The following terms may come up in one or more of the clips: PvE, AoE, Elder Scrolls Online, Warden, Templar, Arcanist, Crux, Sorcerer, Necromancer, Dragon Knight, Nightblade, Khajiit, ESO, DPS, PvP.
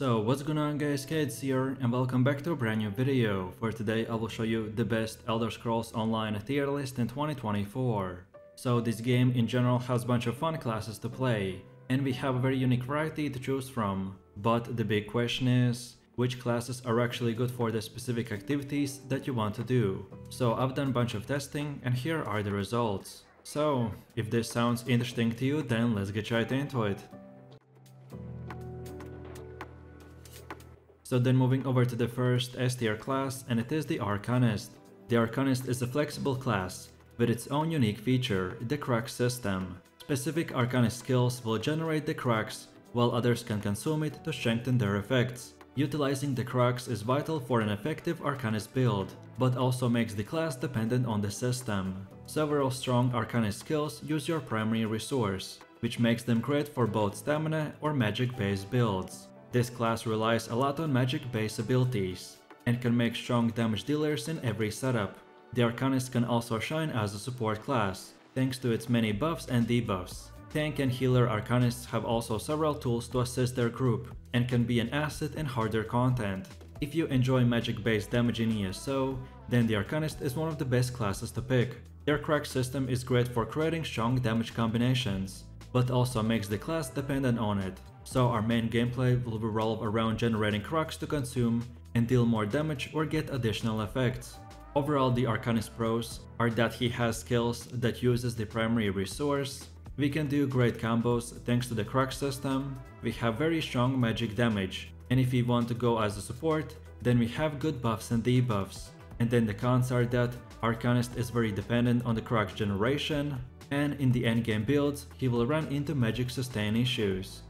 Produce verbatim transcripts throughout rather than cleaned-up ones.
So what's going on guys, Khajiit here and welcome back to a brand new video. For today I will show you the best Elder Scrolls Online tier list in twenty twenty-four. So this game in general has a bunch of fun classes to play, and we have a very unique variety to choose from. But the big question is, which classes are actually good for the specific activities that you want to do? So I've done a bunch of testing and here are the results. So if this sounds interesting to you, then let's get right into it. So then moving over to the first S tier class, and it is the Arcanist. The Arcanist is a flexible class with its own unique feature, the Crux system. Specific Arcanist skills will generate the Crux, while others can consume it to strengthen their effects. Utilizing the Crux is vital for an effective Arcanist build, but also makes the class dependent on the system. Several strong Arcanist skills use your primary resource, which makes them great for both stamina or magic-based builds. This class relies a lot on magic-based abilities, and can make strong damage dealers in every setup. The Arcanist can also shine as a support class, thanks to its many buffs and debuffs. Tank and healer Arcanists have also several tools to assist their group, and can be an asset in harder content. If you enjoy magic-based damage in E S O, then the Arcanist is one of the best classes to pick. Their crack system is great for creating strong damage combinations, but also makes the class dependent on it. So our main gameplay will revolve around generating Crux to consume and deal more damage or get additional effects. Overall, the Arcanist pros are that he has skills that uses the primary resource, we can do great combos thanks to the Crux system, we have very strong magic damage, and if we want to go as a support, then we have good buffs and debuffs. And then the cons are that Arcanist is very dependent on the Crux generation, and in the endgame builds, he will run into magic sustain issues.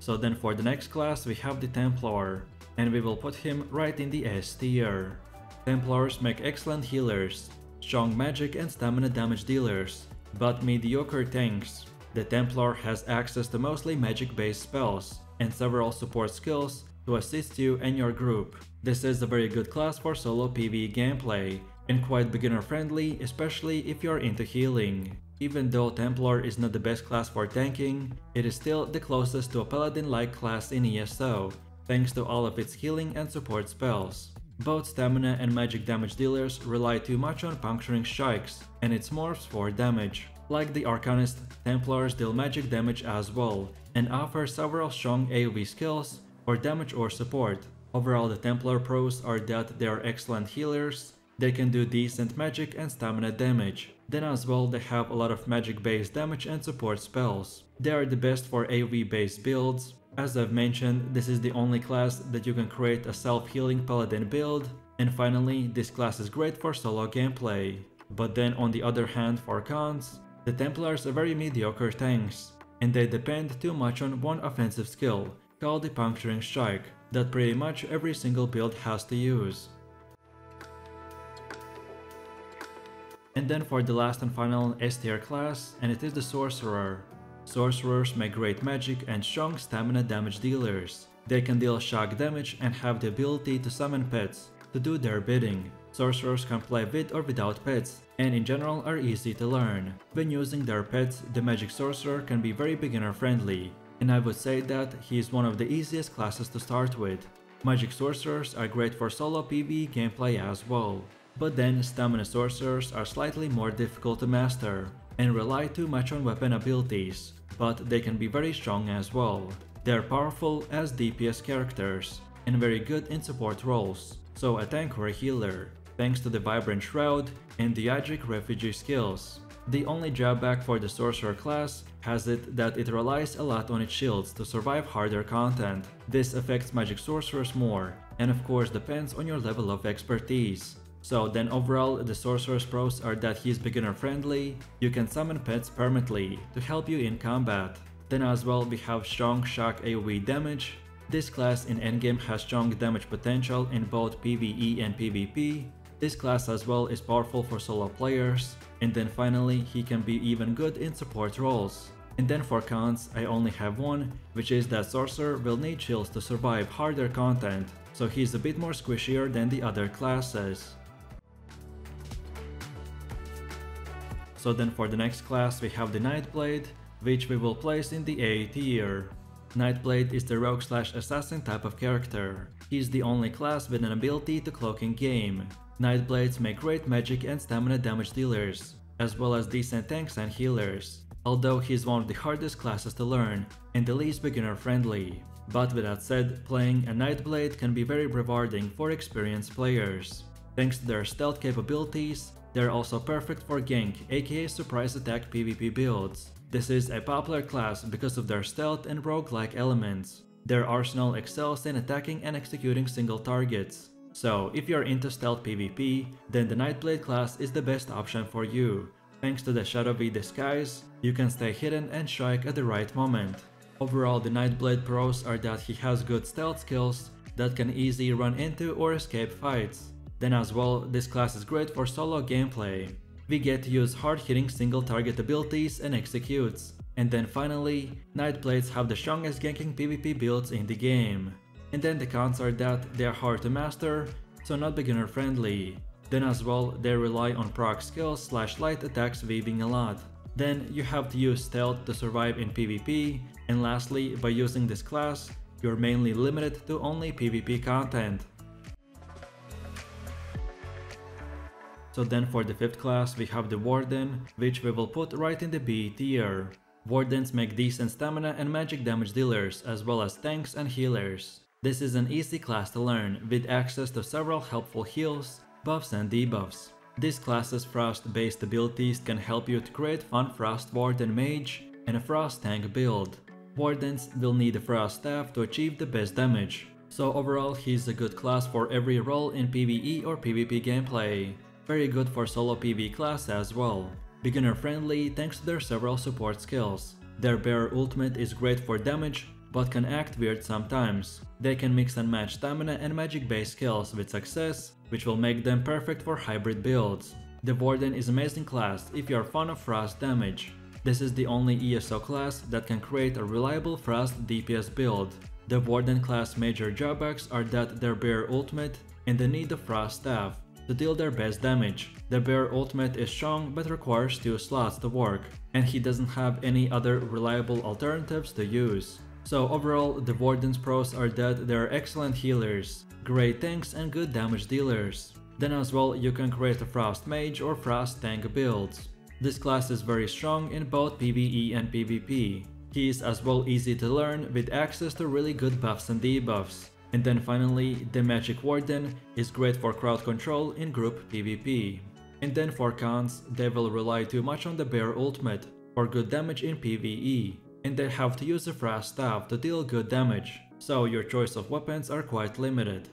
So then for the next class we have the Templar, and we will put him right in the S tier. Templars make excellent healers, strong magic and stamina damage dealers, but mediocre tanks. The Templar has access to mostly magic-based spells, and several support skills to assist you and your group. This is a very good class for solo PvE gameplay, and quite beginner friendly, especially if you're into healing. Even though Templar is not the best class for tanking, it is still the closest to a paladin-like class in E S O, thanks to all of its healing and support spells. Both stamina and magic damage dealers rely too much on puncturing strikes and its morphs for damage. Like the Arcanist, Templars deal magic damage as well, and offer several strong AoE skills for damage or support. Overall, the Templar pros are that they are excellent healers, they can do decent magic and stamina damage. Then as well they have a lot of magic based damage and support spells. They are the best for AoE based builds. As I've mentioned, this is the only class that you can create a self-healing paladin build. And finally, this class is great for solo gameplay. But then on the other hand, for cons, the Templars are very mediocre tanks, and they depend too much on one offensive skill, called the puncturing strike, that pretty much every single build has to use. And then for the last and final S tier class, and it is the Sorcerer. Sorcerers make great magic and strong stamina damage dealers. They can deal shock damage and have the ability to summon pets to do their bidding. Sorcerers can play with or without pets, and in general are easy to learn. When using their pets, the magic sorcerer can be very beginner friendly, and I would say that he is one of the easiest classes to start with. Magic sorcerers are great for solo PvE gameplay as well. But then stamina sorcerers are slightly more difficult to master, and rely too much on weapon abilities, but they can be very strong as well. They are powerful as D P S characters, and very good in support roles, so a tank or a healer, thanks to the Vibrant Shroud and Deiagic Refugee skills. The only drawback for the Sorcerer class has it that it relies a lot on its shields to survive harder content. This affects magic sorcerers more, and of course depends on your level of expertise. So then overall, the Sorcerer's pros are that he is beginner friendly, you can summon pets permanently to help you in combat. Then as well we have strong shock AoE damage. This class in endgame has strong damage potential in both PvE and PvP. This class as well is powerful for solo players, and then finally he can be even good in support roles. And then for cons, I only have one, which is that Sorcerer will need shields to survive harder content, so he's a bit more squishier than the other classes. So then for the next class we have the Nightblade, which we will place in the A tier. Nightblade is the rogue slash assassin type of character. He's the only class with an ability to cloak in game. Nightblades make great magic and stamina damage dealers, as well as decent tanks and healers, although he's one of the hardest classes to learn and the least beginner friendly. But with that said, playing a Nightblade can be very rewarding for experienced players. Thanks to their stealth capabilities, they're also perfect for gank, aka surprise attack PvP builds. This is a popular class because of their stealth and roguelike elements. Their arsenal excels in attacking and executing single targets. So, if you're into stealth PvP, then the Nightblade class is the best option for you. Thanks to the shadowy disguise, you can stay hidden and strike at the right moment. Overall, the Nightblade pros are that he has good stealth skills that can easily run into or escape fights. Then as well, this class is great for solo gameplay. We get to use hard-hitting single-target abilities and executes. And then finally, Nightblades have the strongest ganking PvP builds in the game. And then the cons are that they are hard to master, so not beginner-friendly. Then as well, they rely on proc skills slash light attacks weaving a lot. Then you have to use stealth to survive in PvP. And lastly, by using this class, you're mainly limited to only PvP content. So then for the fifth class we have the Warden, which we will put right in the B tier. Wardens make decent stamina and magic damage dealers, as well as tanks and healers. This is an easy class to learn, with access to several helpful heals, buffs and debuffs. This class's frost-based abilities can help you to create fun Frost Warden Mage and a Frost Tank build. Wardens will need a Frost Staff to achieve the best damage. So overall he's a good class for every role in PvE or PvP gameplay. Very good for solo PvE class as well. Beginner friendly thanks to their several support skills. Their bearer ultimate is great for damage, but can act weird sometimes. They can mix and match stamina and magic based skills with success, which will make them perfect for hybrid builds. The Warden is amazing class if you are fond of frost damage. This is the only E S O class that can create a reliable frost D P S build. The Warden class major drawbacks are that their bearer ultimate and the need of frost staff to deal their best damage. The bear ultimate is strong but requires two slots to work, and he doesn't have any other reliable alternatives to use. So overall, the Warden's pros are that they are excellent healers, great tanks and good damage dealers. Then as well, you can create a Frost Mage or Frost Tank builds. This class is very strong in both PvE and PvP. He is as well easy to learn with access to really good buffs and debuffs. And then finally, the Magic Warden is great for crowd control in group PvP. And then for cons, they will rely too much on the bear ultimate for good damage in PvE, and they have to use a frost staff to deal good damage, so your choice of weapons are quite limited.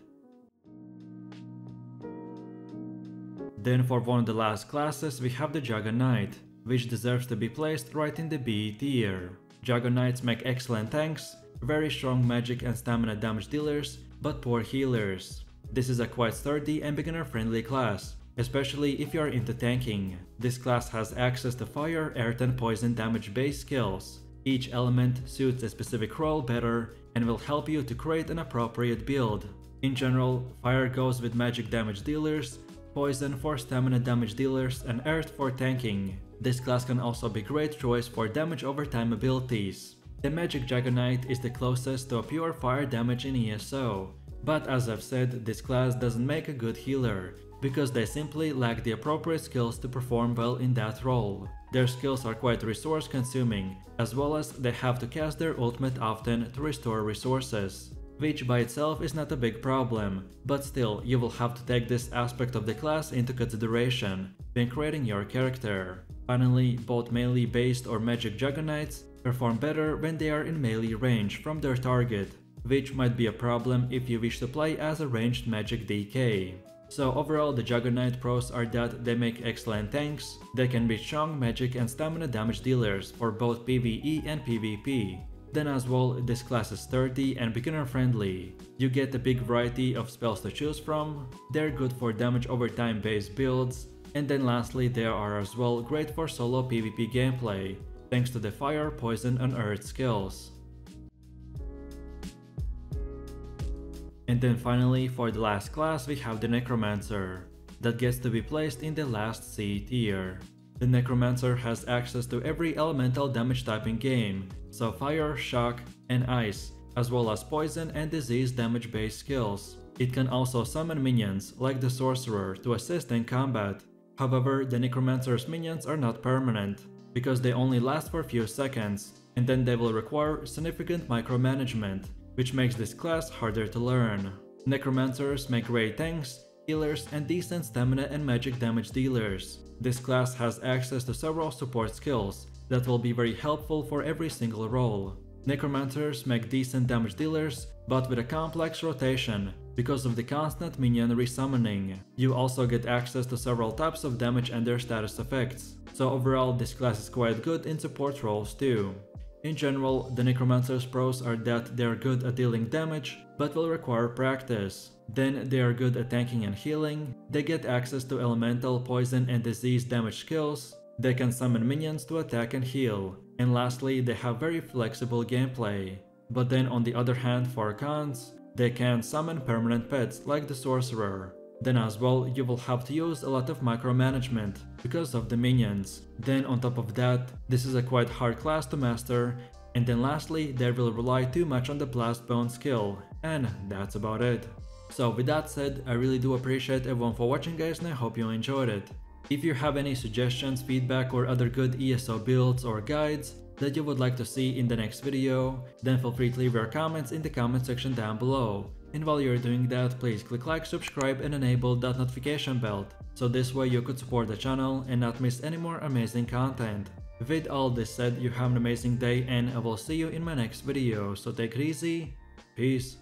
Then for one of the last classes we have the Dragon Knight, which deserves to be placed right in the B tier. Dragon Knights make excellent tanks, very strong magic and stamina damage dealers, but poor healers. This is a quite sturdy and beginner-friendly class, especially if you are into tanking. This class has access to fire, earth and poison damage-based skills. Each element suits a specific role better and will help you to create an appropriate build. In general, fire goes with magic damage dealers, poison for stamina damage dealers and earth for tanking. This class can also be great choice for damage over time abilities. The Magic Dragon Knight is the closest to a pure fire damage in E S O, but as I've said, this class doesn't make a good healer, because they simply lack the appropriate skills to perform well in that role. Their skills are quite resource consuming, as well as they have to cast their ultimate often to restore resources, which by itself is not a big problem, but still you will have to take this aspect of the class into consideration when creating your character. Finally, both melee based or Magic Dragon Knights perform better when they are in melee range from their target, which might be a problem if you wish to play as a ranged magic D K. So overall, the Dragon Knight pros are that they make excellent tanks, they can be strong magic and stamina damage dealers for both PvE and PvP. Then as well, this class is sturdy and beginner friendly. You get a big variety of spells to choose from, they're good for damage over time based builds, and then lastly they are as well great for solo PvP gameplay, thanks to the fire, poison and earth skills. And then finally, for the last class we have the Necromancer, that gets to be placed in the last C tier. The Necromancer has access to every elemental damage type in game, so fire, shock, and ice, as well as poison and disease damage based skills. It can also summon minions, like the Sorcerer, to assist in combat. However, the Necromancer's minions are not permanent, because they only last for a few seconds, and then they will require significant micromanagement, which makes this class harder to learn. Necromancers make great tanks, healers, and decent stamina and magic damage dealers. This class has access to several support skills that will be very helpful for every single role. Necromancers make decent damage dealers, but with a complex rotation because of the constant minion resummoning. You also get access to several types of damage and their status effects, so overall this class is quite good in support roles too. In general, the Necromancer's pros are that they are good at dealing damage, but will require practice. Then they are good at tanking and healing, they get access to elemental, poison and disease damage skills, they can summon minions to attack and heal, and lastly they have very flexible gameplay. But then on the other hand, for cons, they can summon permanent pets like the Sorcerer. Then as well, you will have to use a lot of micromanagement because of the minions. Then on top of that, this is a quite hard class to master. And then lastly, they will rely too much on the blast bone skill. And that's about it. So with that said, I really do appreciate everyone for watching, guys, and I hope you enjoyed it. If you have any suggestions, feedback, or other good E S O builds or guides that you would like to see in the next video, then feel free to leave your comments in the comment section down below. And while you're doing that, please click like, subscribe, and enable that notification bell, so this way you could support the channel and not miss any more amazing content. With all this said, you have an amazing day and I will see you in my next video, so take it easy, peace.